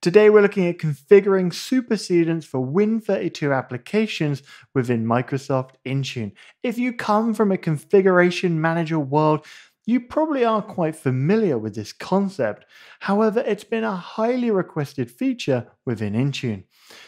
Today we're looking at configuring supersedence for Win32 applications within Microsoft Intune. If you come from a configuration manager world, you probably are quite familiar with this concept. However, it's been a highly requested feature within Intune.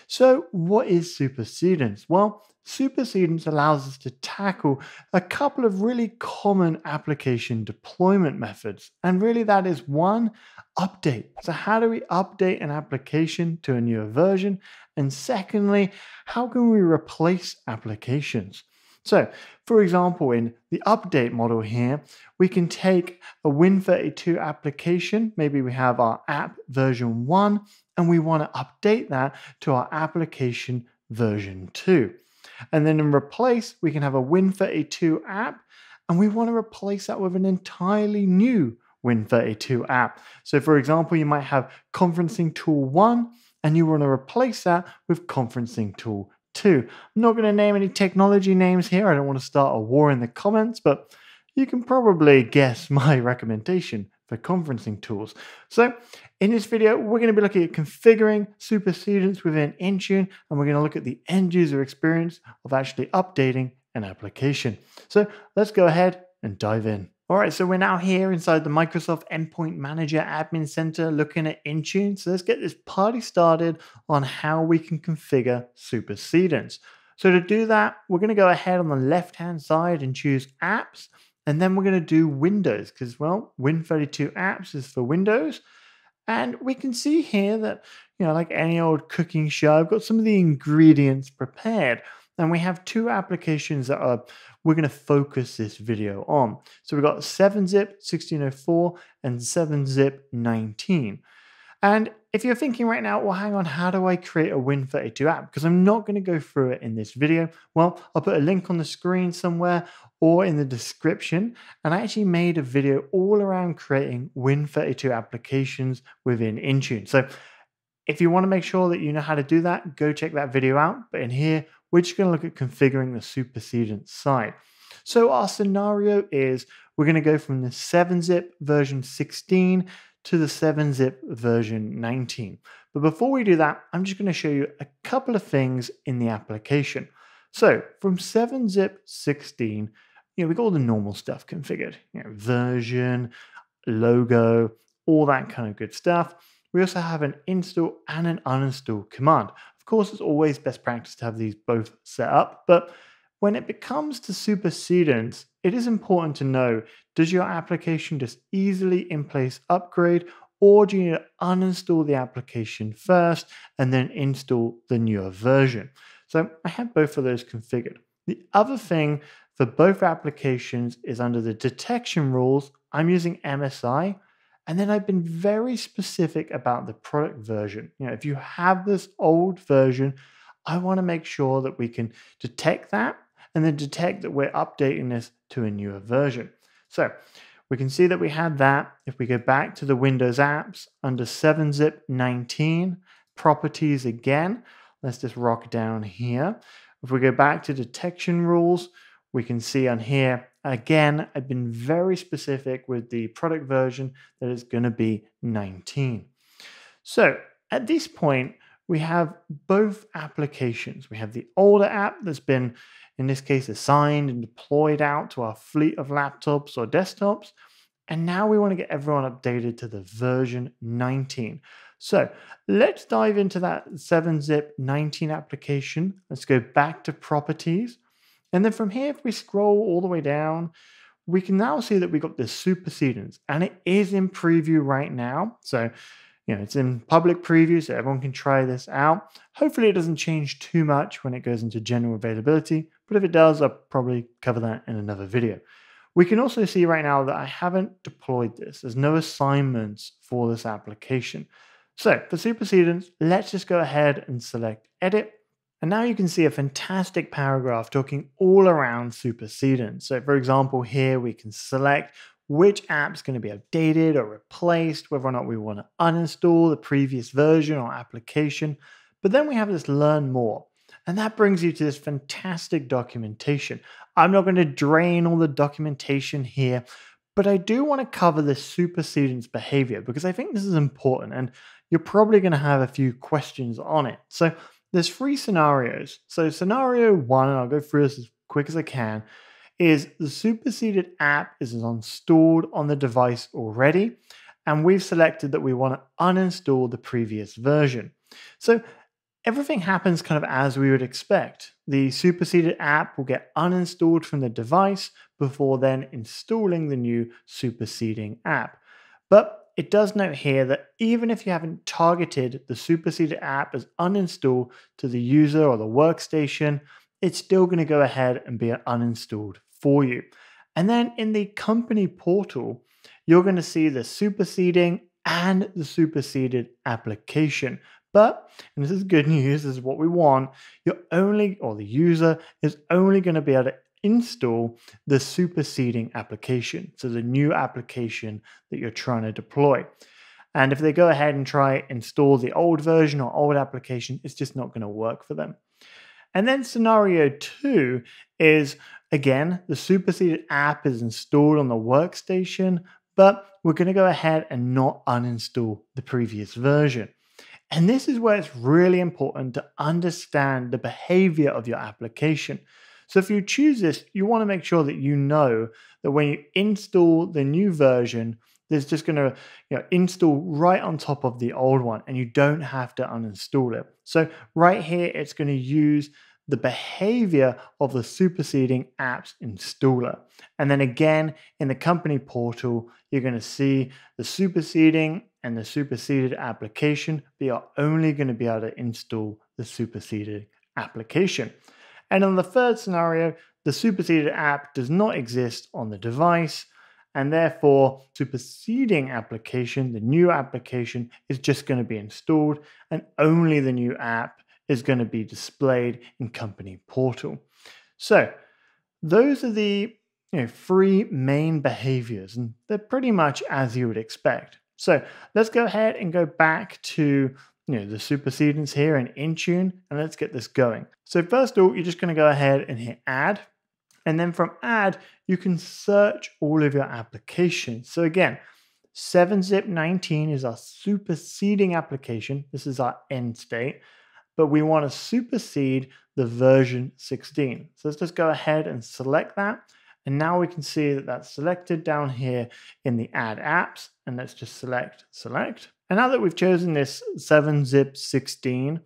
So what is supersedence? Well, supersedence allows us to tackle a couple of really common application deployment methods. And really that is one, update. So how do we update an application to a newer version? And secondly, how can we replace applications? So for example, in the update model here, we can take a Win32 application. Maybe we have our app version 1, and we want to update that to our application version 2. And then in replace, we can have a Win32 app, and we want to replace that with an entirely new Win32 app. So for example, you might have conferencing tool 1, and you want to replace that with conferencing tool 2. I'm not going to name any technology names here. I don't want to start a war in the comments, but you can probably guess my recommendation for conferencing tools. So in this video, we're going to be looking at configuring supersedence within Intune, and we're going to look at the end user experience of actually updating an application. So let's go ahead and dive in. All right, so we're now here inside the Microsoft Endpoint Manager Admin Center looking at Intune. So let's get this party started on how we can configure supersedence. So to do that, we're going to go ahead on the left-hand side and choose apps. And then we're going to do Windows because, well, Win32 apps is for Windows. And we can see here that, you know, like any old cooking show, I've got some of the ingredients prepared. And we have two applications that we're going to focus this video on. So we've got 7-Zip 1604 and 7-Zip 19. And if you're thinking right now, well, hang on, how do I create a Win32 app? Because I'm not going to go through it in this video. Well, I'll put a link on the screen somewhere or in the description. And I actually made a video all around creating Win32 applications within Intune. So if you want to make sure that you know how to do that, go check that video out. But in here, we're just going to look at configuring the supersedence side. So our scenario is we're going to go from the 7-Zip version 16 to the 7-Zip version 19. But before we do that, I'm just going to show you a couple of things in the application. So from 7-Zip 16, you know, we've got all the normal stuff configured, you know, version, logo, all that kind of good stuff. We also have an install and an uninstall command. Of course, it's always best practice to have these both set up, but when it comes to supersedence, it is important to know, does your application just easily in place upgrade, or do you need to uninstall the application first and then install the newer version? So I have both of those configured. The other thing for both applications is under the detection rules, I'm using MSI. And then I've been very specific about the product version. You know, if you have this old version, I want to make sure that we can detect that and then detect that we're updating this to a newer version. So we can see that we had that. If we go back to the Windows apps under 7-Zip 19, properties again, let's just rock down here. If we go back to detection rules, we can see on here, again, I've been very specific with the product version that it's going to be 19. So at this point, we have both applications. We have the older app that's been, in this case, assigned and deployed out to our fleet of laptops or desktops. And now we want to get everyone updated to the version 19. So let's dive into that 7-Zip 19 application. Let's go back to properties. And then from here, if we scroll all the way down, we can now see that we got this supersedence, and it is in preview right now. So, you know, it's in public preview, so everyone can try this out. Hopefully it doesn't change too much when it goes into general availability, but if it does, I'll probably cover that in another video. We can also see right now that I haven't deployed this. There's no assignments for this application. So for supersedence, let's just go ahead and select edit. And now you can see a fantastic paragraph talking all around supersedence. So for example, here we can select which app's going to be updated or replaced, whether or not we want to uninstall the previous version or application. But then we have this learn more. And that brings you to this fantastic documentation. I'm not going to drain all the documentation here, but I do want to cover this supersedence behavior because I think this is important. And you're probably going to have a few questions on it. So there's three scenarios. So scenario one, and I'll go through this as quick as I can, is the superseded app is installed on the device already, and we've selected that we want to uninstall the previous version. So everything happens kind of as we would expect. The superseded app will get uninstalled from the device before then installing the new superseding app. But it does note here that even if you haven't targeted the superseded app as uninstall to the user or the workstation, it's still going to go ahead and be uninstalled for you. And then in the company portal, you're going to see the superseding and the superseded application. But, and this is good news, this is what we want, you're only, or the user is only going to be able to install the superseding application. So the new application that you're trying to deploy. And if they go ahead and try install the old version or old application, it's just not going to work for them. And then scenario two is, again, the superseded app is installed on the workstation, but we're going to go ahead and not uninstall the previous version. And this is where it's really important to understand the behavior of your application. So if you choose this, you want to make sure that you know that when you install the new version, there's just going to install right on top of the old one, and you don't have to uninstall it. So right here, it's going to use the behavior of the superseding apps installer. And then again, in the company portal, you're going to see the superseding and the superseded application, but you're only going to be able to install the superseded application. And on the third scenario, the superseded app does not exist on the device, and therefore superseding application, the new application, is just going to be installed, and only the new app is going to be displayed in company portal. So those are the three main behaviors, and they're pretty much as you would expect. So let's go ahead and go back to the supersedence here and Intune, and let's get this going. So first of all, you're just going to go ahead and hit add. And then from add, you can search all of your applications. So again, 7-Zip 19 is our superseding application. This is our end state, but we want to supersede the version 16. So let's just go ahead and select that. And now we can see that that's selected down here in the add apps. And let's just select. And now that we've chosen this 7-Zip 16,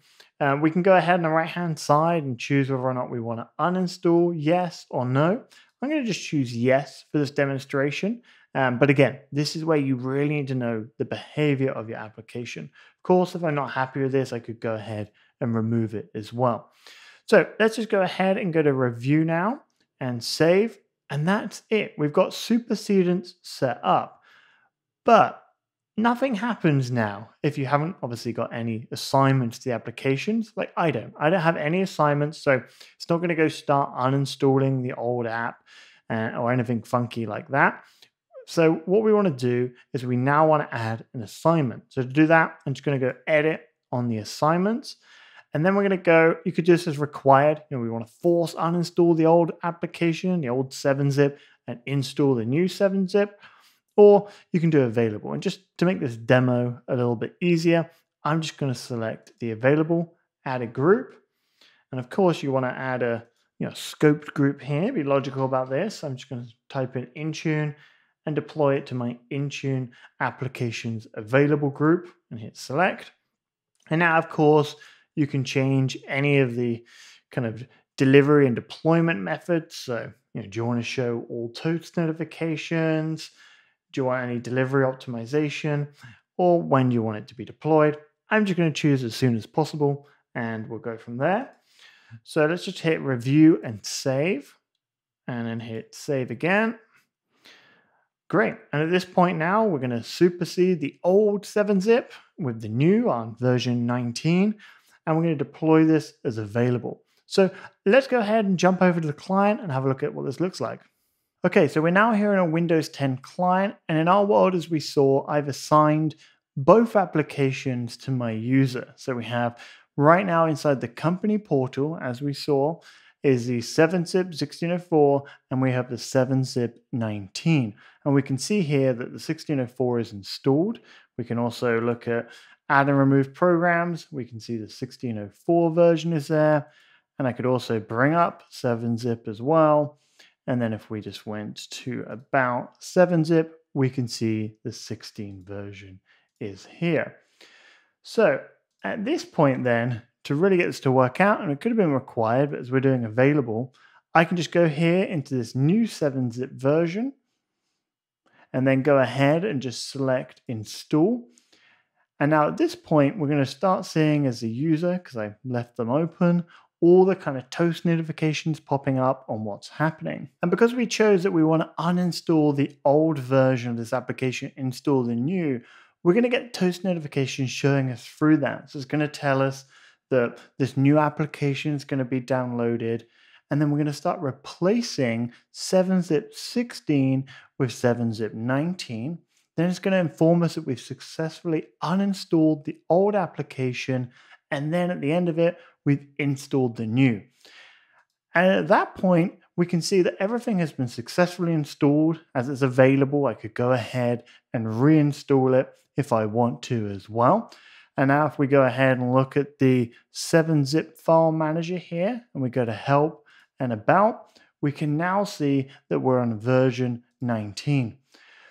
we can go ahead on the right-hand side and choose whether or not we want to uninstall, yes or no. I'm going to just choose yes for this demonstration. But again, this is where you really need to know the behavior of your application. Of course, if I'm not happy with this, I could go ahead and remove it as well. So let's just go ahead and go to review now and save. And that's it. We've got supersedence set up, but nothing happens now if you haven't obviously got any assignments to the applications. Like I don't have any assignments, so it's not going to go start uninstalling the old app or anything funky like that. So what we want to do is we now want to add an assignment. So to do that, I'm just going to go edit on the assignments. And then we're going to go, you could just as required, we want to force uninstall the old application, the old 7-Zip, and install the new 7-Zip, or you can do available. And just to make this demo a little bit easier, I'm just going to select the available, add a group. And of course you want to add a scoped group here, be logical about this. I'm just going to type in Intune and deploy it to my Intune applications available group and hit select. And now of course, you can change any of the kind of delivery and deployment methods. So, do you want to show all toast notifications? Do you want any delivery optimization? Or when do you want it to be deployed? I'm just going to choose as soon as possible, and we'll go from there. So let's just hit review and save, and then hit save again. Great. And at this point now, we're going to supersede the old 7-Zip with the new on version 19. And we're going to deploy this as available. So let's go ahead and jump over to the client and have a look at what this looks like. Okay, so we're now here in a Windows 10 client, and in our world, as we saw, I've assigned both applications to my user. So we have right now inside the company portal, as we saw, is the 7-Zip 1604, and we have the 7-Zip 19. And we can see here that the 1604 is installed. We can also look at Add and remove programs. We can see the 1604 version is there. And I could also bring up 7-Zip as well. And then if we just went to about 7-Zip, we can see the 16 version is here. So at this point then, to really get this to work out, and it could have been required, but as we're doing available, I can just go here into this new 7-Zip version and then go ahead and just select install. And now at this point, we're going to start seeing as a user, because I left them open, all the kind of toast notifications popping up on what's happening. And because we chose that we want to uninstall the old version of this application, install the new, we're going to get toast notifications showing us through that. So it's going to tell us that this new application is going to be downloaded. And then we're going to start replacing 7-Zip 16 with 7-Zip 19. Then it's going to inform us that we've successfully uninstalled the old application. And then at the end of it, we've installed the new. And at that point, we can see that everything has been successfully installed as it's available. I could go ahead and reinstall it if I want to as well. And now if we go ahead and look at the 7-Zip file manager here, and we go to help and about, we can now see that we're on version 19.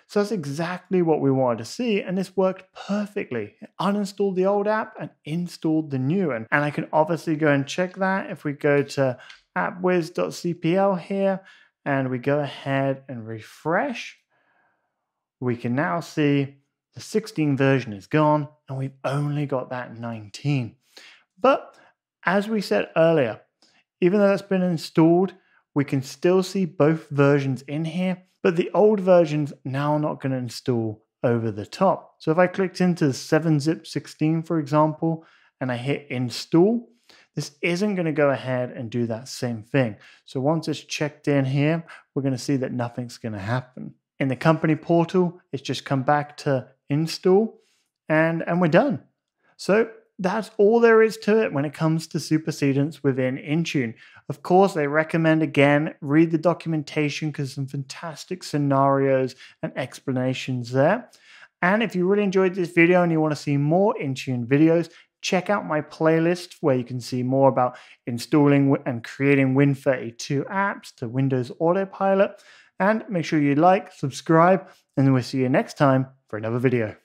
So that's exactly what we wanted to see, and this worked perfectly. It uninstalled the old app and installed the new one. And I can obviously go and check that if we go to appwiz.cpl here, and we go ahead and refresh. We can now see the 16 version is gone, and we've only got that 19. But as we said earlier, even though that's been installed, we can still see both versions in here, but the old version's now not going to install over the top. So if I clicked into 7-Zip 16, for example, and I hit install, this isn't going to go ahead and do that same thing. So once it's checked in here, we're going to see that nothing's going to happen. In the company portal, it's just come back to install and we're done. So that's all there is to it when it comes to supersedence within Intune. Of course, I recommend, again, read the documentation because some fantastic scenarios and explanations there. And if you really enjoyed this video and you want to see more Intune videos, check out my playlist where you can see more about installing and creating Win32 apps to Windows Autopilot. And make sure you like, subscribe, and we'll see you next time for another video.